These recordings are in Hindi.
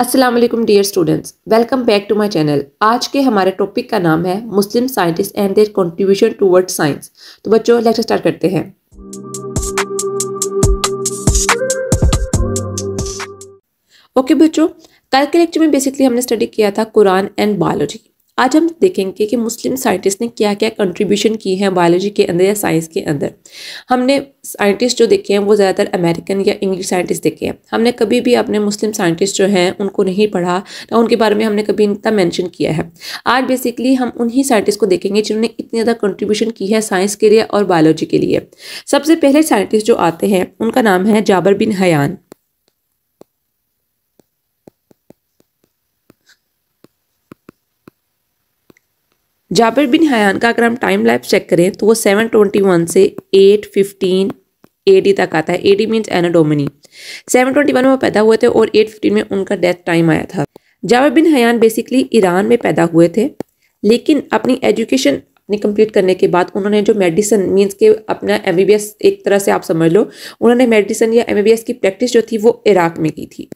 अस्सलाम वालेकुम dear students, welcome back to my channel. आज के हमारे टॉपिक का नाम है Muslim scientist and their contribution towards science. तो बच्चों लेक्चर स्टार्ट करते हैं। ओके बच्चों, कल के लेक्चर में बेसिकली हमने स्टडी किया था कुरान एंड बायोलॉजी। आज हम देखेंगे कि मुस्लिम साइंटिस्ट ने क्या क्या कंट्रीब्यूशन की है बायोलॉजी के अंदर या साइंस के अंदर। हमने साइंटिस्ट जो देखे हैं वो ज़्यादातर अमेरिकन या इंग्लिश साइंटिस्ट देखे हैं। हमने कभी भी अपने मुस्लिम साइंटिस्ट जो हैं उनको नहीं पढ़ा, ना उनके बारे में हमने कभी इतना मेंशन किया है। आज बेसिकली हम उन्हीं साइंटिस्ट को देखेंगे जिन्होंने इतनी ज़्यादा कंट्रीब्यूशन की है साइंस के लिए और बायोलॉजी के लिए। सबसे पहले साइंटिस्ट जो आते हैं उनका नाम है Jabir bin Hayyan. Jabir bin Hayyan का अगर हम टाइम लैप्स चेक करें तो वो 721 से 815 AD तक आता है। AD मीन्स एनो डोमिनी। 721 में वो पैदा हुए थे और 815 में उनका डेथ टाइम आया था। Jabir bin Hayyan basically Iran में पैदा हुए थे, लेकिन अपनी एजुकेशन अपनी कंप्लीट करने के बाद उन्होंने जो मेडिसिन मीन्स के अपना MBBS एक तरह से आप समझ लो, उन्होंने मेडिसिन या MBBS की प्रैक्टिस जो थी वो इराक में की थी।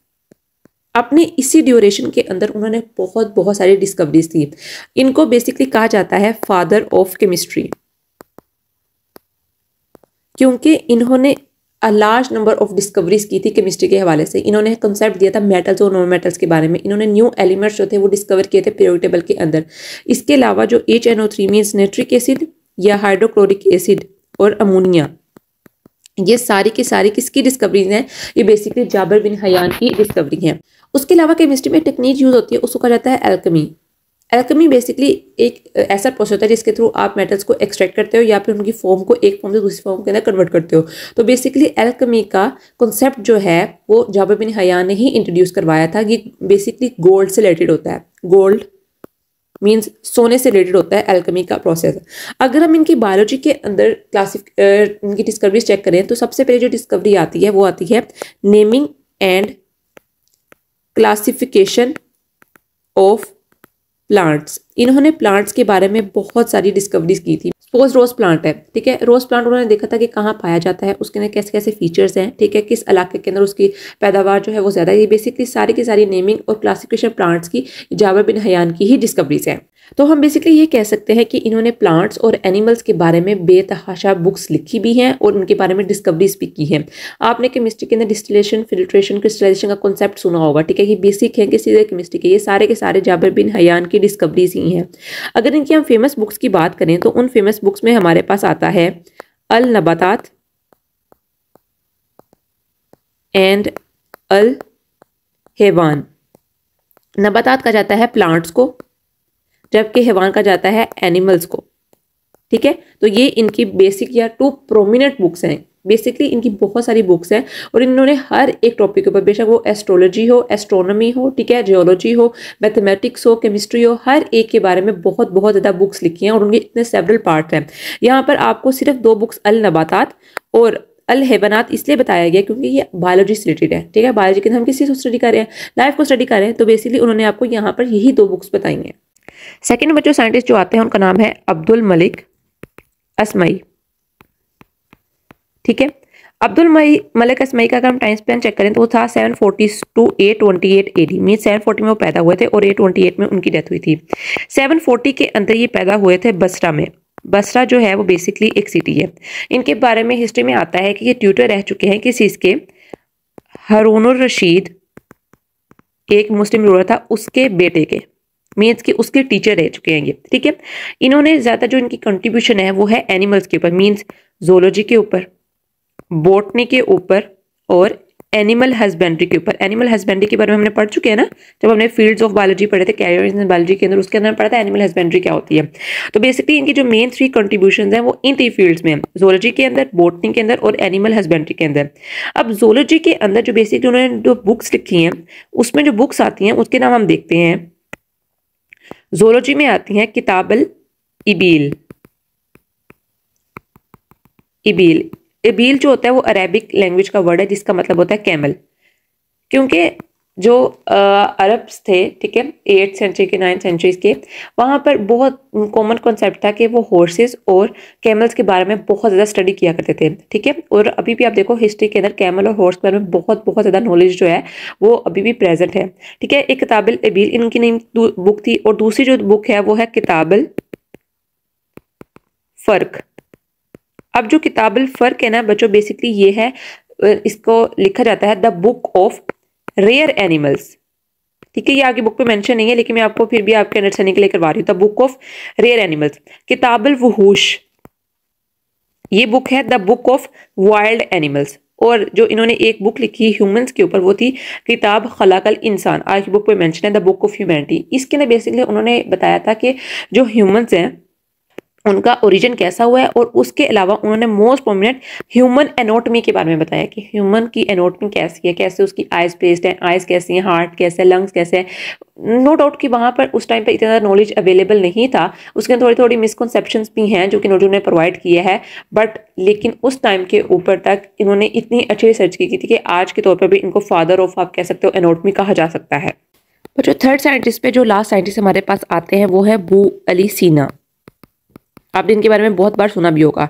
अपने इसी ड्यूरेशन के अंदर उन्होंने बहुत सारी डिस्कवरीज की। इनको बेसिकली कहा जाता है फादर ऑफ केमिस्ट्री, क्योंकि इन्होंने a large number of discoveries की थी केमिस्ट्री के हवाले से। इन्होंने कंसेप्ट दिया था मेटल्स और नॉन मेटल्स के बारे में। इन्होंने न्यू एलिमेंट्स जो थे वो डिस्कवर किए थे पीरियोडिक टेबल के अंदर। इसके अलावा जो HNO3 मीन्स नाइट्रिक एसिड या हाइड्रोक्लोरिक एसिड और अमोनिया, ये सारी की सारी किसकी डिस्कवरीज हैं? ये बेसिकली जाबिर बिन हयान की डिस्कवरी हैं। उसके अलावा केमिस्ट्री में टेक्निक यूज़ होती है, उसको कहा जाता है एल्केमी। एल्केमी बेसिकली एक ऐसा प्रोसेस होता है जिसके थ्रू आप मेटल्स को एक्सट्रैक्ट करते हो या फिर उनकी फॉर्म को एक फॉर्म से दूसरी फॉर्म के अंदर कन्वर्ट करते हो। तो बेसिकली एल्केमी का कॉन्सेप्ट जो है वो जाबिर बिन हयान ने ही इंट्रोड्यूस करवाया था। ये बेसिकली गोल्ड से रिलेटेड होता है। गोल्ड मीन्स सोने से रिलेटेड होता है एल्केमी का प्रोसेस। अगर हम इनकी बायोलॉजी के अंदर इनकी डिस्कवरी चेक करें तो सबसे पहले जो डिस्कवरी आती है वो आती है naming and classification of plants. इन्होंने प्लांट्स के बारे में बहुत सारी डिस्कवरीज की थी। सपोज रोज प्लांट है, ठीक है, रोज प्लांट उन्होंने देखा था कि कहाँ पाया जाता है, उसके अंदर कैसे कैसे फीचर्स हैं, ठीक है, किस इलाके के अंदर उसकी पैदावार जो है वो ज़्यादा है। ये बेसिकली सारी की सारी नेमिंग और क्लासिफिकेशन प्लांट्स की जाबिर बिन हयान की ही डिस्कवरीज हैं। तो हम बेसिकली ये कह सकते हैं कि इन्होंने प्लांट्स और एनिमल्स के बारे में बेतहाशा बुक्स लिखी भी हैं और उनके बारे में डिस्कवरीज भी की हैं। आपने केमिस्ट्री के अंदर डिस्टिलेशन, फिल्ट्रेशन, क्रिस्टलाइजेशन का कॉन्सेप्ट सुना होगा, ठीक है, कि बेसिक है कि सीधे केमिस्ट्री के, ये सारे के सारे जाबिर बिन हयान की डिस्कवरीज ही हैं। अगर इनकी हम फेमस बुक्स की बात करें तो उन फेमस बुक्स में हमारे पास आता है अल नबातात एंड अल हेवान। नबातात का जाता है प्लांट्स को, जबकि हैवान का जाता है एनिमल्स को, ठीक है। तो ये इनकी बेसिक या 2 प्रोमिनेंट बुक्स हैं। बेसिकली इनकी बहुत सारी बुक्स हैं और इन्होंने हर एक टॉपिक के ऊपर, बेशक वो एस्ट्रोलॉजी हो, एस्ट्रोनॉमी हो, ठीक है, जियोलॉजी हो, मैथमेटिक्स हो, केमिस्ट्री हो, हर एक के बारे में बहुत ज़्यादा बुक्स लिखी हैं और उनके इतने सेवरल पार्ट हैं। यहाँ पर आपको सिर्फ 2 बुक्स अल नबातात और अल हैवानात इसलिए बताया गया क्योंकि ये बायोलॉजी से रिलेटेड है, ठीक है। बायोलॉजी के हम किसी को स्टडी कर रहे हैं, लाइफ को स्टडी कर रहे हैं, तो बेसिकली उन्होंने आपको यहाँ पर यही 2 बुक्स बताई हैं। सेकेंड बच्चों साइंटिस्ट जो आते हैं उनका नाम है अब्दुल मलिक असमाई, ठीक है। अब्दुल मलिक असमाई का अगर हम टाइम स्पेन चेक करें तो वो था 740 टू 828 AD। मीन 740 में वो पैदा हुए थे और 828 में उनकी डेथ हुई थी। 740 के अंदर ये पैदा हुए थे बसरा में। बसरा जो है वो बेसिकली एक सिटी है। इनके बारे में हिस्ट्री में आता है कि ये ट्यूटर रह चुके हैं किसी इसके हारून रशीद, एक मुस्लिम रूलर था, उसके बेटे के, मीन्स कि उसके टीचर रह चुके हैं ये, ठीक है। इन्होंने ज़्यादा जो इनकी कंट्रीब्यूशन है वो है एनिमल्स के ऊपर, मीन्स जोलॉजी के ऊपर, बॉटनी के ऊपर और एनिमल हस्बेंड्री के ऊपर। एनिमल हस्बेंड्री के बारे में हमने पढ़ चुके हैं ना, जब हमने फील्ड्स ऑफ बायोलॉजी पढ़े थे, कैरियर्स इन बायोलॉजी के अंदर, उसके अंदर पढ़ा था एनिमल हस्बेंड्री क्या होती है। तो बेसिकली इनकी जो मेन 3 कंट्रीब्यूशन हैं वो इन 3 फील्ड्स में, जोलॉजी के अंदर, बॉटनी के अंदर और एनिमल हस्बेंड्री के अंदर। अब जोलॉजी के अंदर जो बेसिकली उन्होंने 2 बुक्स लिखी हैं, उसमें जो बुक्स आती हैं उसके नाम हम देखते हैं। जोलॉजी में आती हैं किताब अल-इबील। इबील जो होता है वो अरेबिक लैंग्वेज का वर्ड है जिसका मतलब होता है कैमल, क्योंकि जो अरब्स थे, ठीक है, 8th सेंचुरी के 9th सेंचुरीज़ के, वहाँ पर बहुत कॉमन कॉन्सेप्ट था कि वो हॉर्सेस और कैमल्स के बारे में बहुत ज़्यादा स्टडी किया करते थे, ठीक है। और अभी भी आप देखो हिस्ट्री के अंदर कैमल और हॉर्स के बारे में बहुत ज़्यादा नॉलेज जो है वो अभी भी प्रेजेंट है, ठीक है। एक किताब अल-इबील इनकी नेम बुक थी, और दूसरी जो बुक है वो है किताब अल-फर्क। अब जो किताब अल-फर्क है ना बच्चों, बेसिकली ये है, इसको लिखा जाता है the book of rare animals, ठीक है। ये आपकी बुक पे मेंशन नहीं है, लेकिन मैं आपको फिर भी आपके अंडरस्टैंडिंग के लिए करवा रही हूँ, the book of rare animals. किताब अल-वहुश, ये बुक है the book of wild animals. और जो इन्होंने एक बुक लिखी ह्यूमंस के ऊपर, वो थी किताब खलाक़त अल-इंसान, आज की बुक पे मेंशन है, द बुक ऑफ ह्यूमैनिटी। इसके अंदर बेसिकली उन्होंने बताया था कि जो ह्यूमंस हैं उनका ओरिजिन कैसा हुआ है, और उसके अलावा उन्होंने मोस्ट प्रोमिनेंट ह्यूमन एनाटॉमी के बारे में बताया कि ह्यूमन की एनाटॉमी कैसी है, कैसे उसकी आइज़ प्लेस्ड हैं, आइज़ कैसी हैं, हार्ट कैसे है, लंग्स कैसे हैं। नो डाउट कि वहाँ पर उस टाइम पे इतना नॉलेज अवेलेबल नहीं था, उसके अंदर थोड़ी थोड़ी मिसकॉन्सेप्शंस भी हैं जो कि उन्होंने प्रोवाइड किया है, बट लेकिन उस टाइम के ऊपर तक इन्होंने इतनी अच्छी रिसर्च की थी कि आज के तौर पर भी इनको फादर ऑफ, आप कह सकते हो, एनाटॉमी कहा जा सकता है। पर जो 3rd साइंटिस्ट पे जो लास्ट साइंटिस्ट हमारे पास आते हैं वो है बू अली सीना। आपने इनके बारे में बहुत बार सुना भी होगा।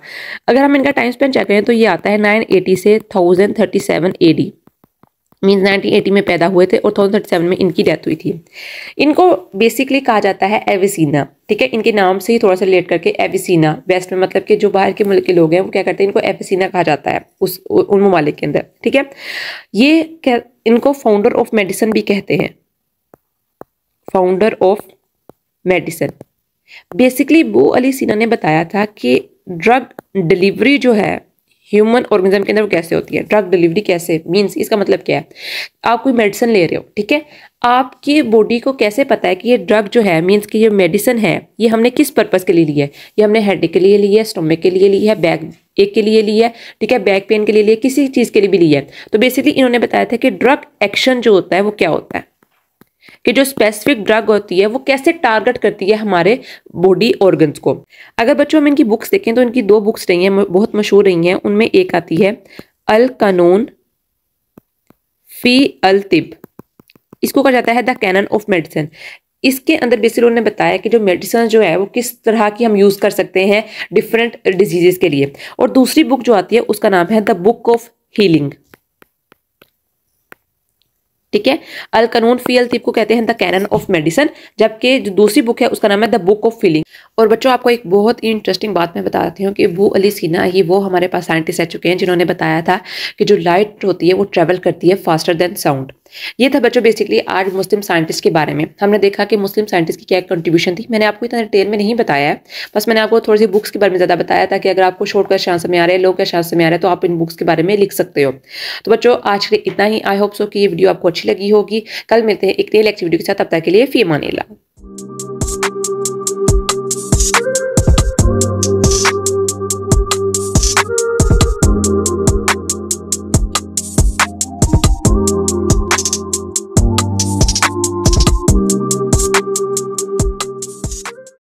अगर हम इनका टाइम स्पेंड चेक करें तो ये आता है 980 से 1037 AD, मीन्स 1980 में पैदा हुए थे और 1037 में इनकी डेथ हुई थी। इनको बेसिकली कहा जाता है एविसीना, ठीक है, इनके नाम से ही थोड़ा सा रिलेट करके एविसीना वेस्ट में, मतलब कि जो बाहर के मुल्क के लोग हैं वो क्या करते हैं, इनको एविसीना कहा जाता है उस उन ममालिक के अंदर, ठीक है। ये इनको फाउंडर ऑफ मेडिसिन भी कहते हैं, फाउंडर ऑफ मेडिसिन। बेसिकली बू अली सीना ने बताया था कि ड्रग डिलीवरी जो है ह्यूमन ऑर्गेनिज्म के अंदर वो कैसे होती है, ड्रग डिलीवरी कैसे, मींस इसका मतलब क्या है, आप कोई मेडिसिन ले रहे हो, ठीक है, आपकी बॉडी को कैसे पता है कि ये ड्रग जो है, मींस कि ये मेडिसिन है, ये हमने किस पर्पस के लिए लिया है, ये हमने हेडेक के लिए लिया है, स्टमक के लिए लिया है, बैक एक के लिए लिया है, ठीक है, बैक पेन के लिए लिया, किसी चीज़ के लिए भी लिया है। तो बेसिकली इन्होंने बताया था कि ड्रग एक्शन जो होता है वो क्या होता है, कि जो स्पेसिफिक ड्रग होती है वो कैसे टारगेट करती है हमारे बॉडी ऑर्गन्स को। अगर बच्चों हम इनकी बुक्स देखें तो इनकी 2 बुक्स रही हैं, बहुत मशहूर रही हैं, उनमें एक आती है अल-कानून फी अल-तिब, इसको कहा जाता है द कैनन ऑफ मेडिसिन। इसके अंदर बेसिकली उन्होंने बताया कि जो मेडिसिन जो है वो किस तरह की हम यूज़ कर सकते हैं डिफरेंट डिजीजेस के लिए। और दूसरी बुक जो आती है उसका नाम है द बुक ऑफ हीलिंग, ठीक है, अल कानून फी अल-तिब को कहते हैं द कैनन ऑफ मेडिसिन, जबकि जो दूसरी बुक है उसका नाम है द बुक ऑफ फीलिंग। और बच्चों आपको एक बहुत ही इंटरेस्टिंग बात मैं बताती हूँ कि बू अली सीना ये वो हमारे पास साइंटिस्ट आ चुके हैं जिन्होंने बताया था कि जो लाइट होती है वो ट्रेवल करती है फास्टर देन साउंड। ये था बच्चों बेसिकली आज मुस्लिम साइंटिस्ट के बारे में। हमने देखा कि मुस्लिम साइंटिस्ट की क्या कंट्रीब्यूशन थी। मैंने आपको इतना डिटेल में नहीं बताया है, बस मैंने आपको थोड़ी सी बुक्स के बारे में ज़्यादा बताया था कि अगर आपको शॉर्ट का शांस में आ रहा है, लोग का शांस में आ रहा है, तो आप इन बुक्स के बारे में लिख सकते हो। तो बच्चों आज के लिए इतना ही। आई होप सो कि ये वीडियो आपको अच्छी लगी होगी। कल मिलते हैं एक नई लेक्चर वीडियो के साथ, तब तक के लिए फी अमान अल्लाह।